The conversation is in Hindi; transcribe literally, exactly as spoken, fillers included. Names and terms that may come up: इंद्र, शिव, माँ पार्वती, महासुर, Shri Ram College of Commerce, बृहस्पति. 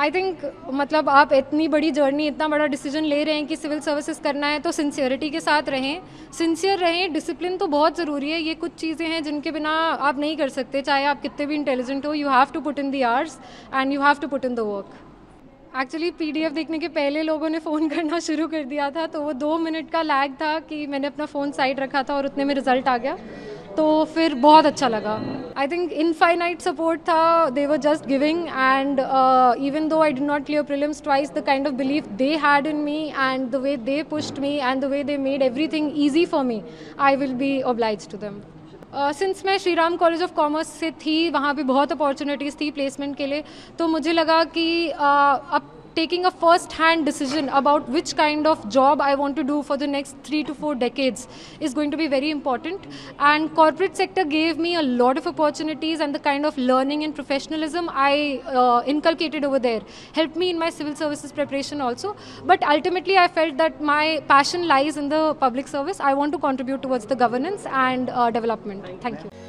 आई थिंक मतलब आप इतनी बड़ी जर्नी, इतना बड़ा डिसीजन ले रहे हैं कि सिविल सर्विसेज करना है तो सिंसियरिटी के साथ रहें, सिंसियर रहें। डिसिप्लिन तो बहुत ज़रूरी है, ये कुछ चीज़ें हैं जिनके बिना आप नहीं कर सकते, चाहे आप कितने भी इंटेलिजेंट हो। You have to put in the hours and you have to put in the work. Actually PDF देखने के पहले लोगों ने फ़ोन करना शुरू कर दिया था, तो वो दो मिनट का लैग था कि मैंने अपना फ़ोन साइड रखा था और उतने में रिज़ल्ट आ गया, तो फिर बहुत अच्छा लगा। आई थिंक इनफाइनाइट सपोर्ट था, they were just giving, and even though I did not clear prelims twice, the kind of belief they had in me and the way they pushed me and the way they made everything easy for me, I will be obliged to them. Since मैं Shri Ram college of commerce से थी, वहाँ पे बहुत अपॉर्चुनिटीज़ थी प्लेसमेंट के लिए, तो मुझे लगा कि अब taking a first hand decision about which kind of job I want to do for the next three to four decades is going to be very important, and corporate sector gave me a lot of opportunities, and the kind of learning and professionalism I uh, inculcated over there helped me in my civil services preparation also, but ultimately I felt that my passion lies in the public service. I want to contribute towards the governance and uh, development. Thank you.